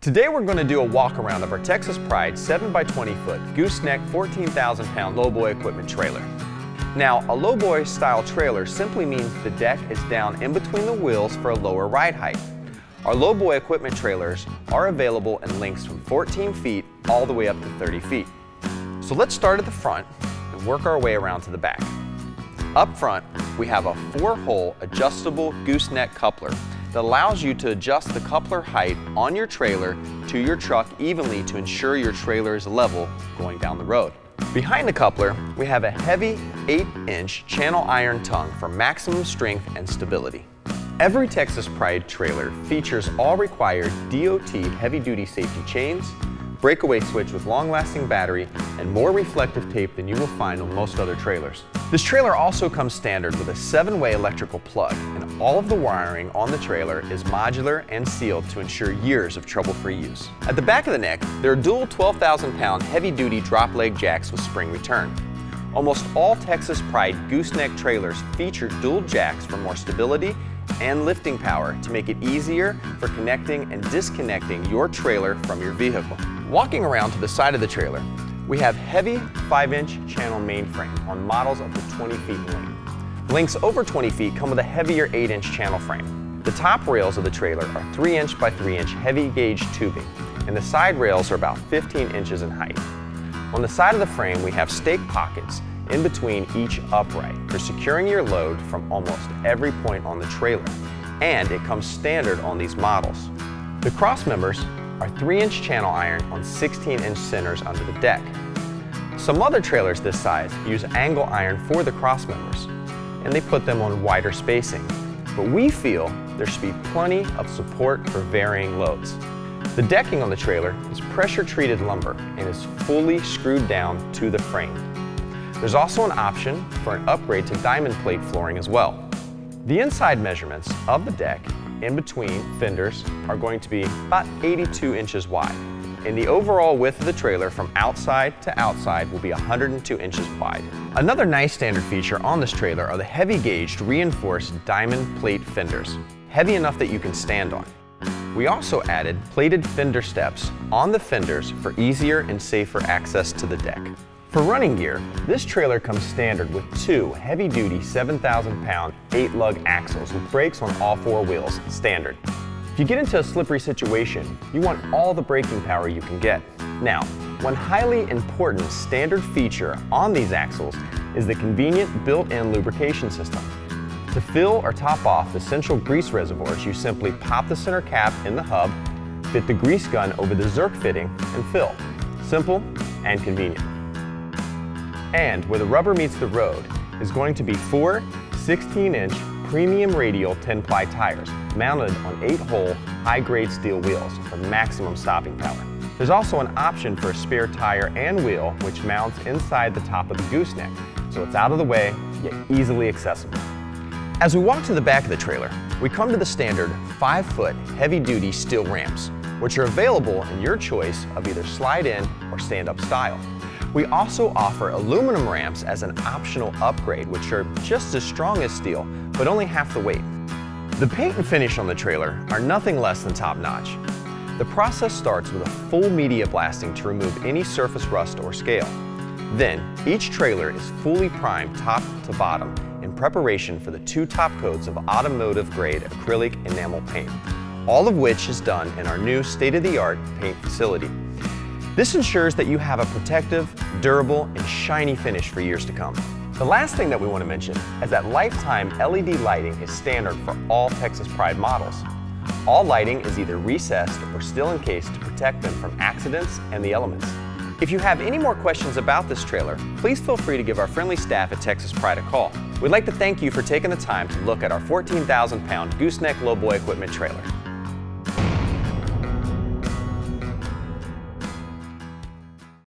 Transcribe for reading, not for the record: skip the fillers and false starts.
Today we're going to do a walk around of our Texas Pride 7x20 foot gooseneck 14,000 pound lowboy equipment trailer. Now, a lowboy style trailer simply means the deck is down in between the wheels for a lower ride height. Our lowboy equipment trailers are available in lengths from 14 feet all the way up to 30 feet. So let's start at the front and work our way around to the back. Up front, we have a 4-hole adjustable gooseneck coupler that allows you to adjust the coupler height on your trailer to your truck evenly to ensure your trailer is level going down the road. Behind the coupler, we have a heavy 8-inch channel iron tongue for maximum strength and stability. Every Texas Pride trailer features all required DOT heavy-duty safety chains, breakaway switch with long-lasting battery, and more reflective tape than you will find on most other trailers. This trailer also comes standard with a 7-way electrical plug, and all of the wiring on the trailer is modular and sealed to ensure years of trouble-free use. At the back of the neck, there are dual 12,000-pound heavy-duty drop leg jacks with spring return. Almost all Texas Pride gooseneck trailers feature dual jacks for more stability and lifting power to make it easier for connecting and disconnecting your trailer from your vehicle. Walking around to the side of the trailer, we have heavy 5-inch channel mainframe on models up to 20 feet in length. Lengths over 20 feet come with a heavier 8-inch channel frame. The top rails of the trailer are 3-inch by 3-inch heavy gauge tubing, and the side rails are about 15 inches in height. On the side of the frame, we have stake pockets in between each upright for securing your load from almost every point on the trailer, and it comes standard on these models. The cross members are 3-inch channel iron on 16-inch centers under the deck. Some other trailers this size use angle iron for the cross members, and they put them on wider spacing, but we feel there should be plenty of support for varying loads. The decking on the trailer is pressure-treated lumber and is fully screwed down to the frame. There's also an option for an upgrade to diamond plate flooring as well. The inside measurements of the deck in between fenders are going to be about 82 inches wide, and the overall width of the trailer from outside to outside will be 102 inches wide. Another nice standard feature on this trailer are the heavy gauged reinforced diamond plate fenders, heavy enough that you can stand on. We also added plated fender steps on the fenders for easier and safer access to the deck. For running gear, this trailer comes standard with 2 heavy-duty 7,000-pound 8-lug axles with brakes on all 4 wheels, standard. If you get into a slippery situation, you want all the braking power you can get. Now, one highly important standard feature on these axles is the convenient built-in lubrication system. To fill or top off the central grease reservoirs, you simply pop the center cap in the hub, fit the grease gun over the Zerk fitting, and fill. Simple and convenient. And where the rubber meets the road is going to be 4 16-inch premium radial 10-ply tires mounted on 8-hole high-grade steel wheels for maximum stopping power. There's also an option for a spare tire and wheel which mounts inside the top of the gooseneck, so it's out of the way yet easily accessible. As we walk to the back of the trailer, we come to the standard 5-foot heavy-duty steel ramps, which are available in your choice of either slide-in or stand-up style. We also offer aluminum ramps as an optional upgrade, which are just as strong as steel, but only half the weight. The paint and finish on the trailer are nothing less than top-notch. The process starts with a full media blasting to remove any surface rust or scale. Then, each trailer is fully primed top to bottom in preparation for the 2 top coats of automotive-grade acrylic enamel paint, all of which is done in our new state-of-the-art paint facility. This ensures that you have a protective, durable, and shiny finish for years to come. The last thing that we want to mention is that lifetime LED lighting is standard for all Texas Pride models. All lighting is either recessed or steel encased to protect them from accidents and the elements. If you have any more questions about this trailer, please feel free to give our friendly staff at Texas Pride a call. We'd like to thank you for taking the time to look at our 14,000-pound gooseneck lowboy equipment trailer.